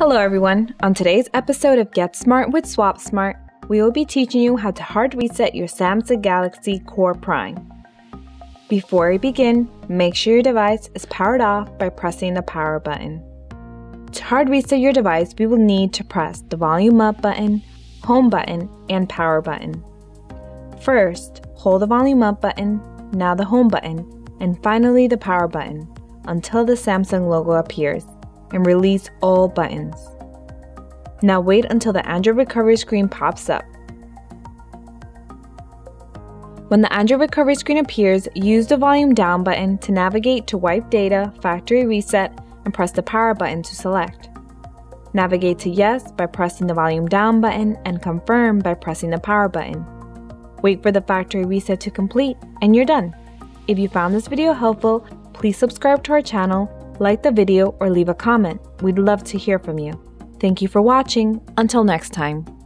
Hello everyone! On today's episode of Get Smart with Swap Smart, we will be teaching you how to hard reset your Samsung Galaxy Core Prime. Before we begin, make sure your device is powered off by pressing the power button. To hard reset your device, we will need to press the volume up button, home button, and power button. First, hold the volume up button, now the home button, and finally the power button, until the Samsung logo appears, and release all buttons. Now wait until the Android recovery screen pops up. When the Android recovery screen appears, use the volume down button to navigate to wipe data, factory reset, and press the power button to select. Navigate to yes by pressing the volume down button and confirm by pressing the power button. Wait for the factory reset to complete and you're done. If you found this video helpful, please subscribe to our channel, like the video, or leave a comment. We'd love to hear from you. Thank you for watching. Until next time.